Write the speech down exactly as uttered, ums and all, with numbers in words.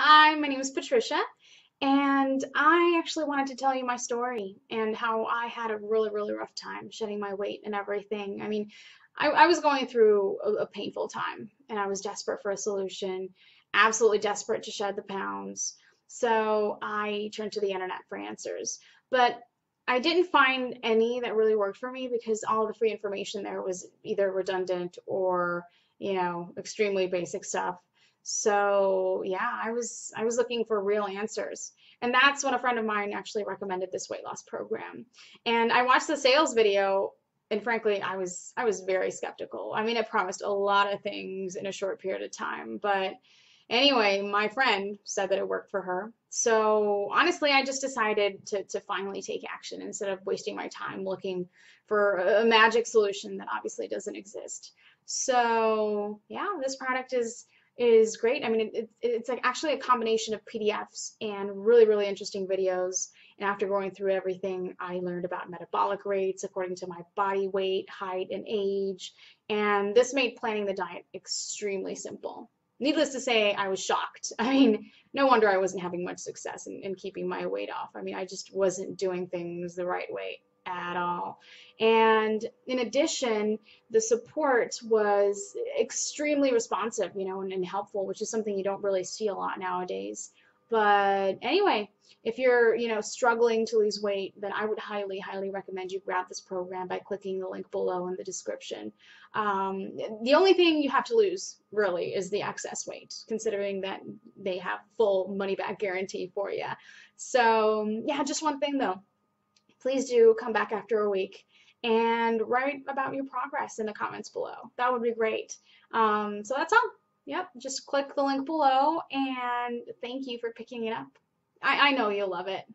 Hi, my name is Patricia, and I actually wanted to tell you my story and how I had a really, really rough time shedding my weight and everything. I mean, I, I was going through a, a painful time, and I was desperate for a solution, absolutely desperate to shed the pounds. So I turned to the internet for answers, but I didn't find any that really worked for me because all the free information there was either redundant or, you know, extremely basic stuff. So yeah, I was I was looking for real answers, and that's when a friend of mine actually recommended this weight loss program. And I watched the sales video, and frankly, I was I was very skeptical. I mean, it promised a lot of things in a short period of time, but anyway, my friend said that it worked for her. So honestly, I just decided to to finally take action instead of wasting my time looking for a magic solution that obviously doesn't exist. So yeah, this product is is great. I mean, it, it's like actually a combination of P D Fs and really, really interesting videos. And after going through everything, I learned about metabolic rates according to my body weight, height, and age. And this made planning the diet extremely simple. Needless to say, I was shocked. I mean, no wonder I wasn't having much success in, in keeping my weight off. I mean, I just wasn't doing things the right way at all. And in addition, the support was extremely responsive, you know, and, and helpful, which is something you don't really see a lot nowadays. But anyway, if you're, you know, struggling to lose weight, then I would highly, highly recommend you grab this program by clicking the link below in the description. Um, the only thing you have to lose, really, is the excess weight, considering that they have full money-back guarantee for you. So yeah, just one thing though. Please do come back after a week and write about your progress in the comments below. That would be great. Um, so that's all. Yep, just click the link below, and thank you for picking it up. I, I know you'll love it.